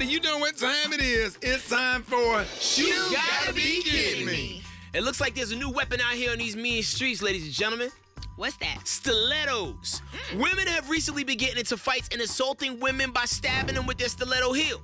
Shorty, you know what time it is. It's time for You Gotta Be Kidding Me. It looks like there's a new weapon out here on these mean streets, ladies and gentlemen. What's that? Stilettos. Women have recently been getting into fights and assaulting women by stabbing them with their stiletto heel.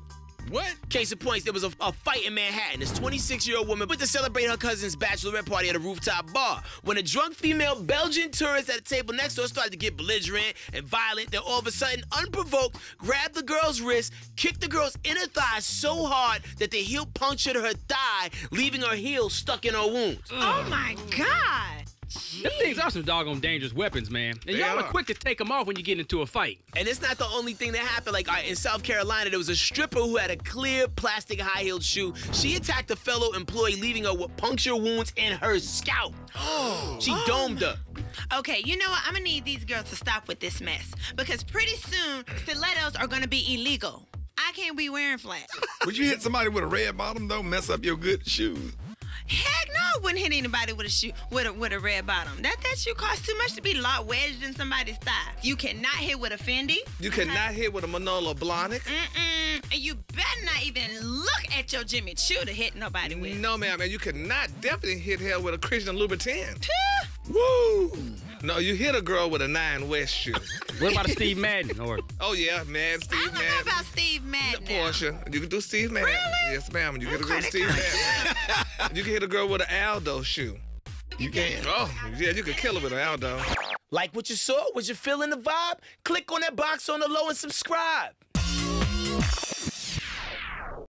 What? Case in point, there was a fight in Manhattan. This 26-year-old woman went to celebrate her cousin's bachelorette party at a rooftop bar. When a drunk female Belgian tourist at the table next door started to get belligerent and violent, then all of a sudden, unprovoked, grabbed the girl's wrist, kicked the girl's inner thigh so hard that the heel punctured her thigh, leaving her heel stuck in her wounds. Oh, my God. Jeez. Them things are some doggone dangerous weapons, man. And y'all are quick to take them off when you get into a fight. And it's not the only thing that happened. Like, in South Carolina, there was a stripper who had a clear plastic high-heeled shoe. She attacked a fellow employee, leaving her with puncture wounds in her scalp. She domed her. Okay, you know what? I'm gonna need these girls to stop with this mess. Because pretty soon, stilettos are gonna be illegal. I can't be wearing flats. Would you hit somebody with a red bottom, though? Mess up your good shoes? Heck no, I wouldn't hit anybody with a shoe with a red bottom. That shoe costs too much to be wedged in somebody's thigh. You cannot hit with a Fendi. You cannot hit with a Manolo Blahnik. And you better not even look at your Jimmy Choo to hit nobody with. No, ma'am, and you cannot definitely hit her with a Christian Louboutin. Woo! No, you hit a girl with a Nine West shoe. What about a Steve Madden? Oh, yeah, Steve Madden. I don't know about Steve Madden. Portia, you can do Steve Madden. Really? Yes, ma'am. You can do Steve Madden. You can hit a girl with an Aldo shoe. You can. Oh, yeah, you can kill her with an Aldo. Like what you saw? Was you feeling the vibe? Click on that box on the low and subscribe.